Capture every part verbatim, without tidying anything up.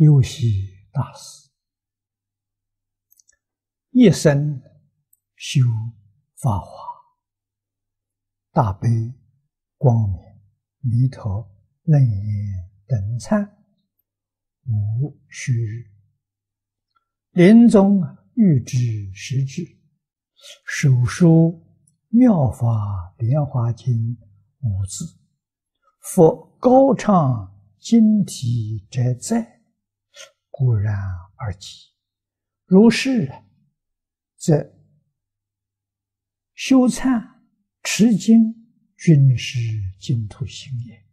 忧喜大师一生修法华，大悲光明弥陀楞严等忏无虚日，临终欲知实质，手书妙法莲华经五字，佛高唱经题摘载，固然而起，如是，则修忏持经均是净土行也。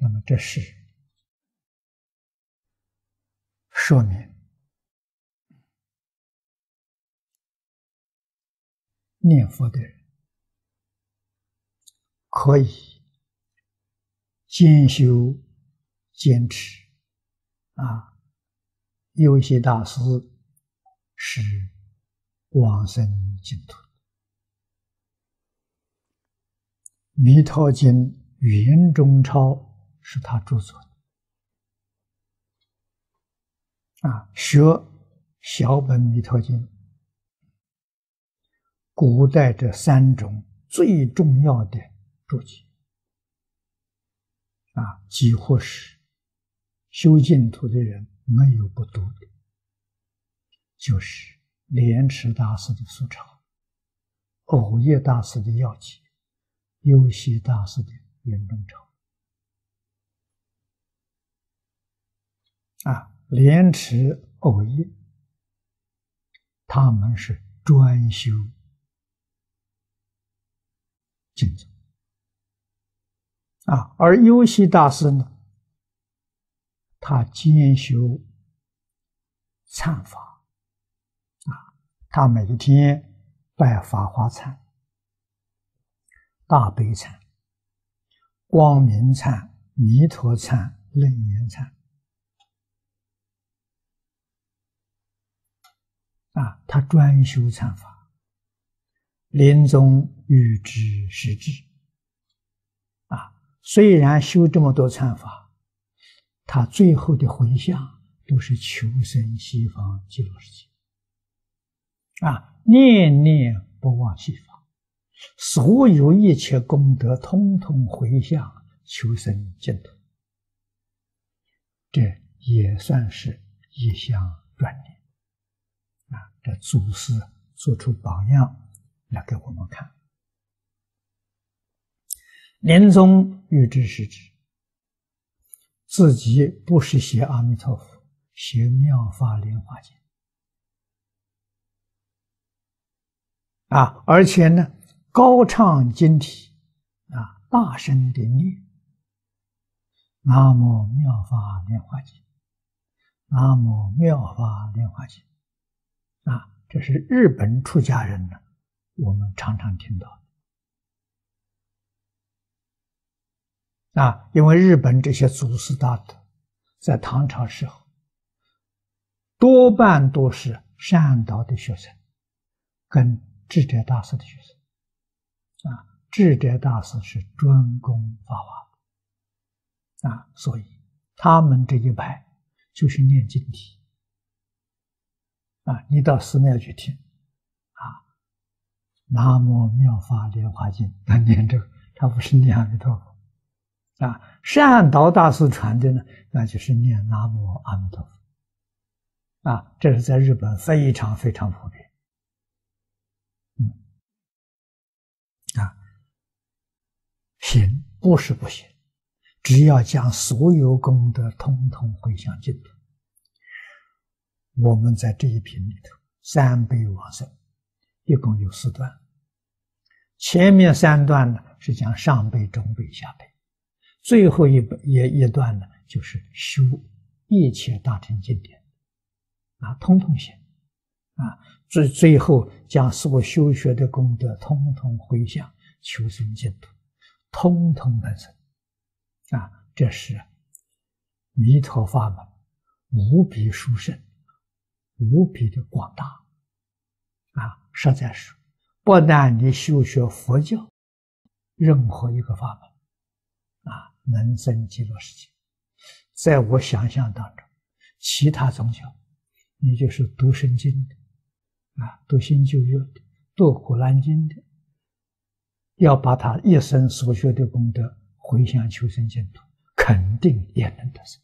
那么，这是说明念佛的人可以兼修兼持啊，有些大师是往生净土。弥陀经袁中超是他著作的啊，学小本弥陀经，古代这三种最重要的注解。啊，几乎是修净土的人没有不读的，就是莲池大师的疏钞，藕叶大师的要解，优西大师的圆中钞。啊，莲池、藕叶，他们是专修净土。啊，而优西大师呢，他兼修忏法，啊，他每一天拜法华忏、大悲忏、光明忏、弥陀忏、楞严忏，啊，他专修忏法，临终欲知实质。虽然修这么多忏法，他最后的回向都是求生西方极乐世界，啊，念念不忘西方，所有一切功德通通回向求生净土，这也算是一项专念，啊，这祖师做出榜样来给我们看。临终欲知实质，自己不是写阿弥陀佛，写妙法莲华经啊，而且呢，高唱经题啊，大声的念：南无妙法莲华经，南无妙法莲华经啊，这是日本出家人呢，我们常常听到。啊，因为日本这些祖师大德在唐朝时候多半都是善导的学生跟智者大师的学生，啊，智者大师是专攻法华，啊，所以他们这一派就是念经题，啊，你到寺庙去听啊，南无妙法莲华经，他念这个，他不是念阿弥陀佛啊，善导大师传的呢，那就是念南无阿弥陀佛，啊，这是在日本非常非常普遍，嗯，啊，行不是不行，只要将所有功德通通回向净土，我们在这一品里头，三杯往生，一共有四段，前面三段呢是讲上辈、中辈、下辈。最后一也一段呢，就是修一切大乘经典，啊，通通行，啊，最最后将所修学的功德通通回向求生净土，通通能生，啊，这是弥陀法门无比殊胜，无比的广大，啊，实在是不但你修学佛教任何一个法门。啊，能增极乐世界。在我想象当中，其他宗教，也就是读圣经的，啊，读新旧约的，读古兰经的，要把他一生所学的功德回向求生净土，肯定也能得生。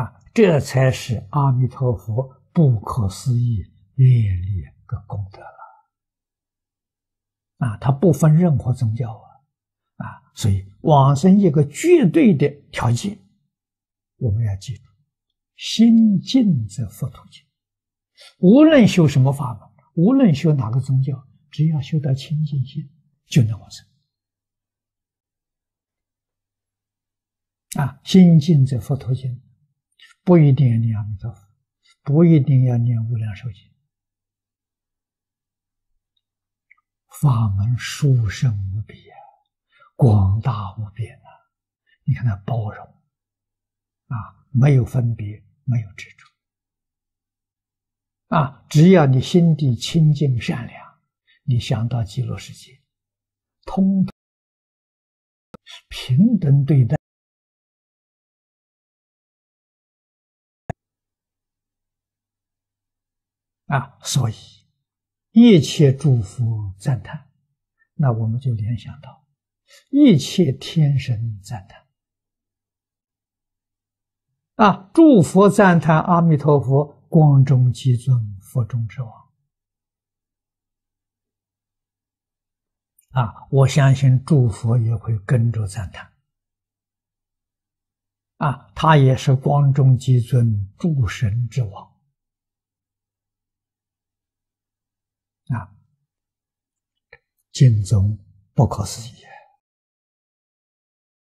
啊，这才是阿弥陀佛不可思议烈烈的功德了。啊，他不分任何宗教啊，啊，所以往生一个绝对的条件，我们要记住：心净则佛土净。无论修什么法门，无论修哪个宗教，只要修到清净心，就能往生。 啊，心净则佛土净。 不一定要念阿弥陀佛，不一定要念无量寿经，法门殊胜无比啊，广大无边啊！你看它包容啊，没有分别，没有执着啊，只要你心地清净善良，你想到极乐世界，通通平等对待。 啊，所以一切诸佛赞叹，那我们就联想到一切天神赞叹。啊，诸佛赞叹阿弥陀佛光中极尊，佛中之王。啊，我相信诸佛也会跟着赞叹。啊，他也是光中极尊，诸神之王。 啊，经中不可思议。